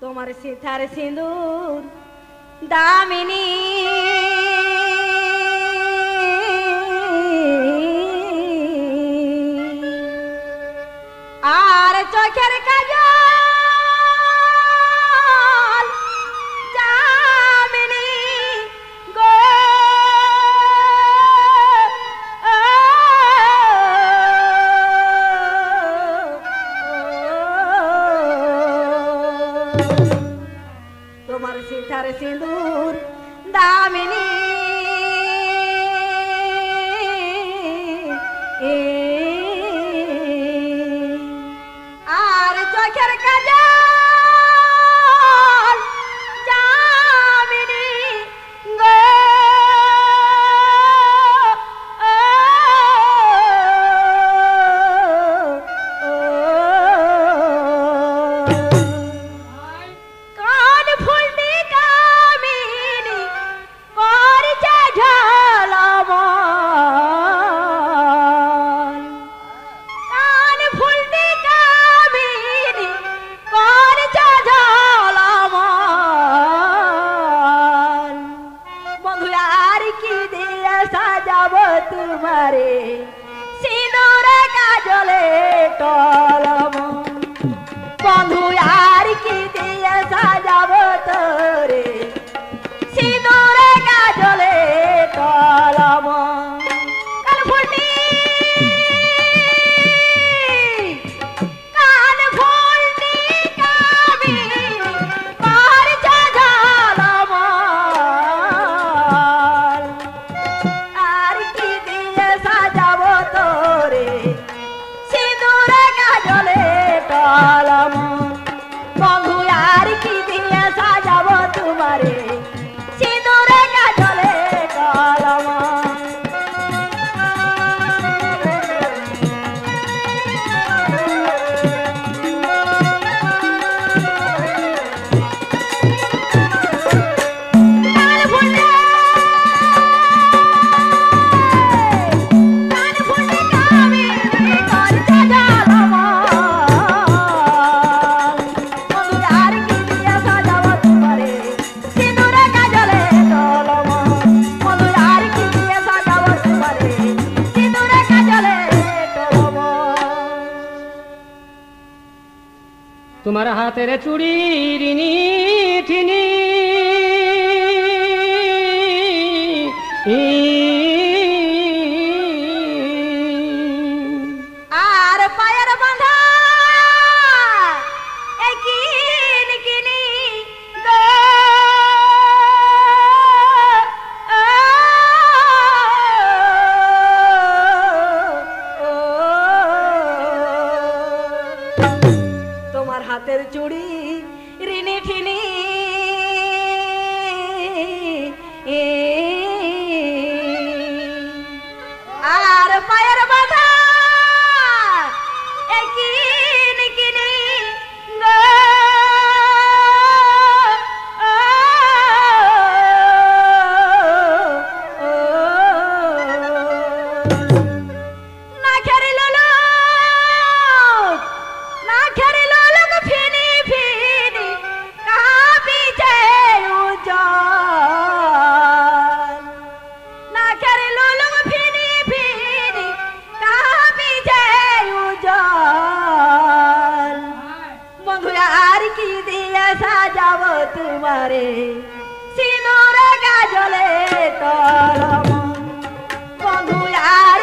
तुम्हारे सितारे सिंदूर दामिनी आर चोखेर काजल दामिनी गो तुम्हारे सितारे सिंदूर दामिनी तुम्हारा हाथ रे चूड़ी रिनी ठिनी सिंदूर का जले कलम बंधु यार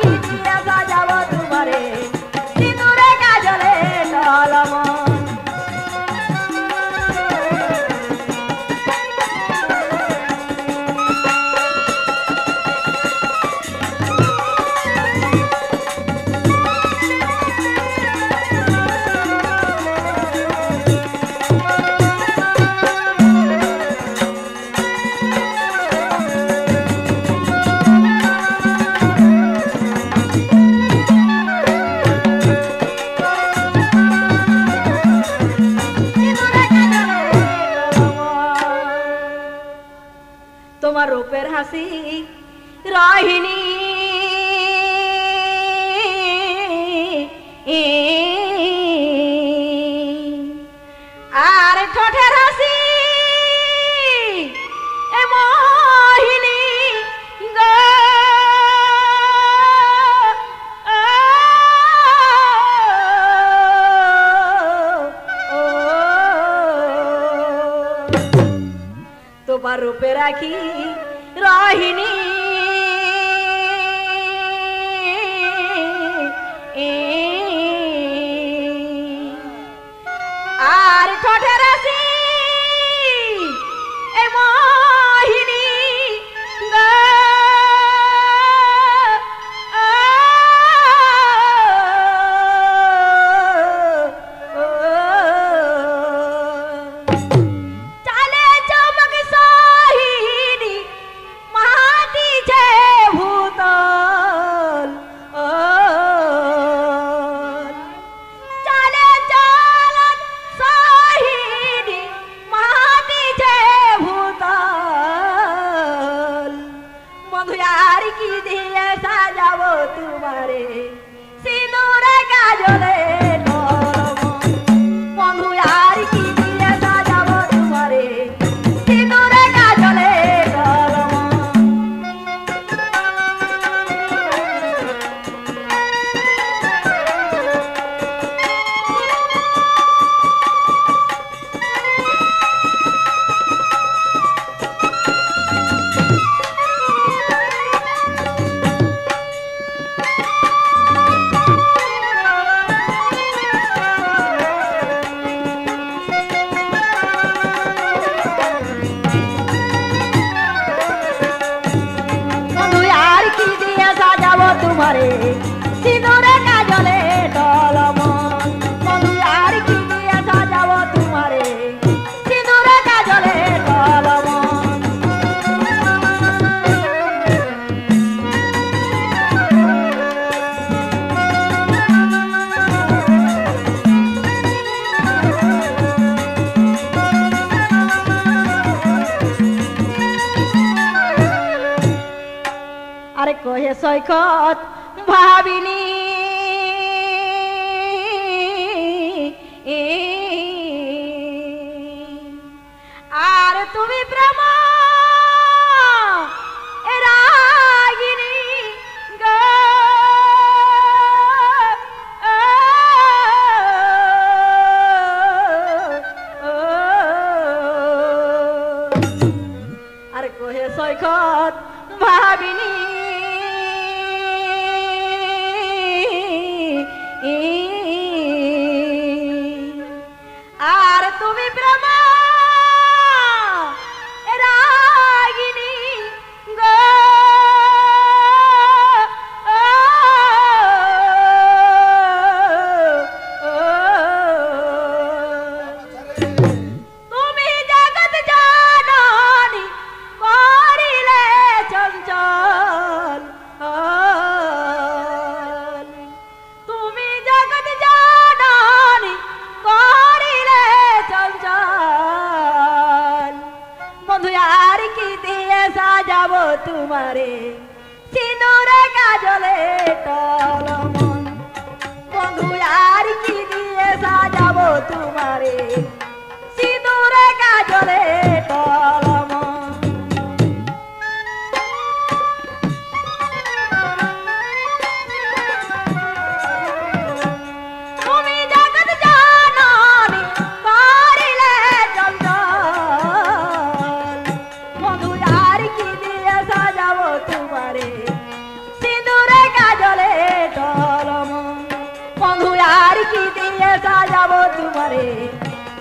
की रूपे राखी रोहिणी आर ठोठे राशि ए मोहिनी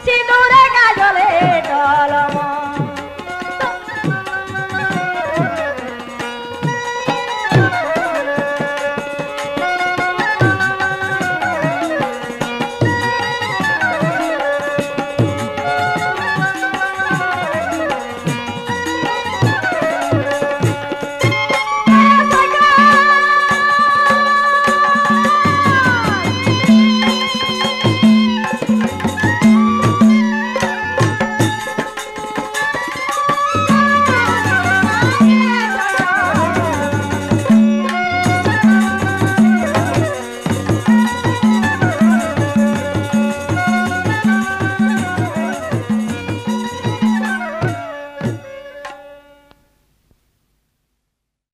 सिंदूर का जले डाला।